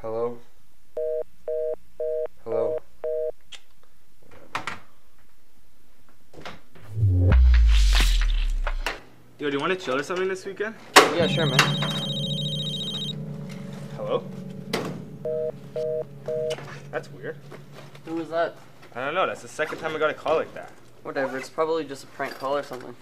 Hello? Hello? Yo, do you want to chill or something this weekend? Yeah, sure, man. Hello? That's weird. Who was that? I don't know, that's the second time I got a call like that. Whatever, it's probably just a prank call or something.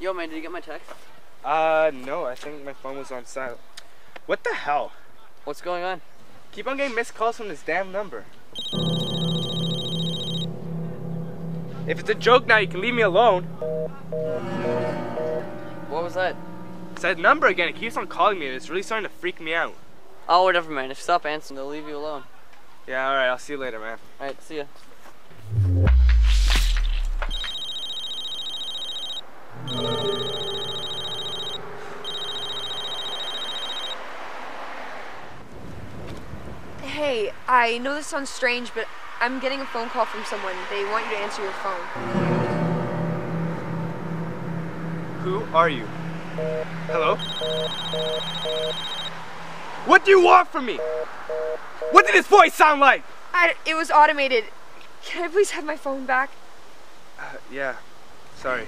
Yo, man, did you get my text? No, I think my phone was on silent. What the hell? What's going on? Keep on getting missed calls from this damn number. If it's a joke now, you can leave me alone. What was that? It's that number again, it keeps on calling me and it's really starting to freak me out. Oh, whatever, man, if you stop answering, they'll leave you alone. Yeah, alright, I'll see you later, man. Alright, see ya. Hey, I know this sounds strange, but I'm getting a phone call from someone. They want you to answer your phone. Who are you? Hello? What do you want from me? What did this voice sound like? It was automated. Can I please have my phone back? Yeah, sorry.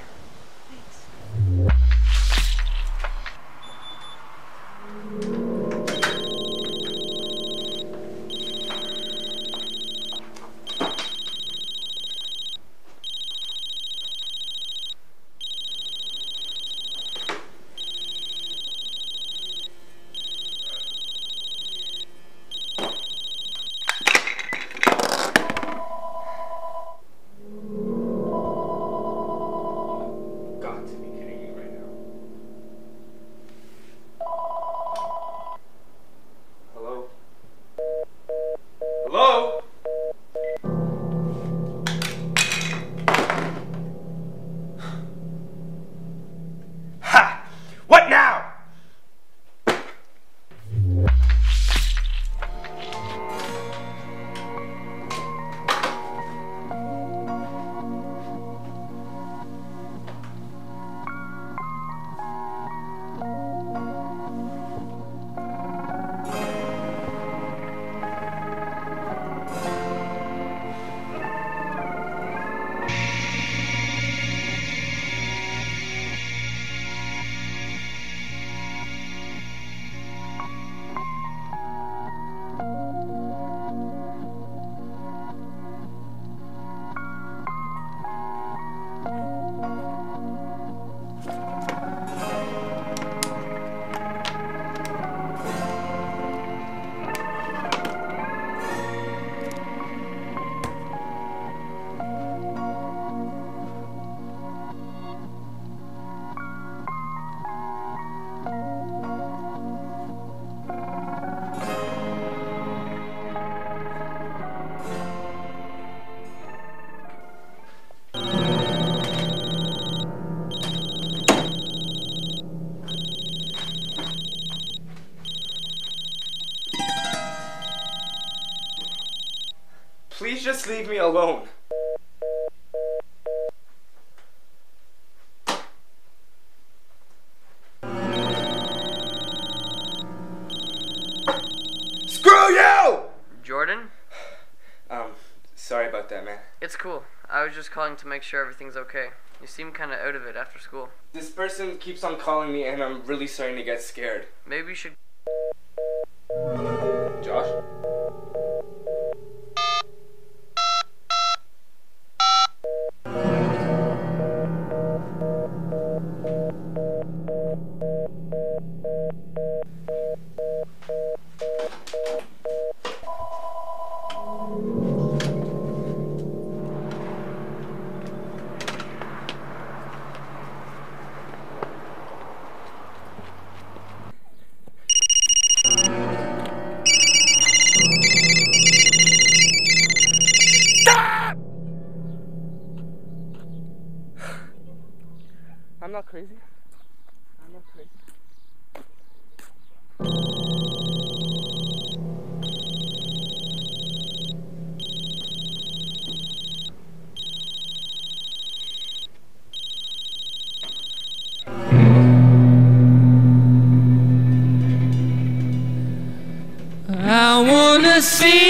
Please just leave me alone. Screw you! Jordan? Sorry about that, man. It's cool. I was just calling to make sure everything's okay. You seem kind of out of it after school. This person keeps on calling me and I'm really starting to get scared. Maybe you should... Josh? I'm not crazy. I'm not crazy. I wanna see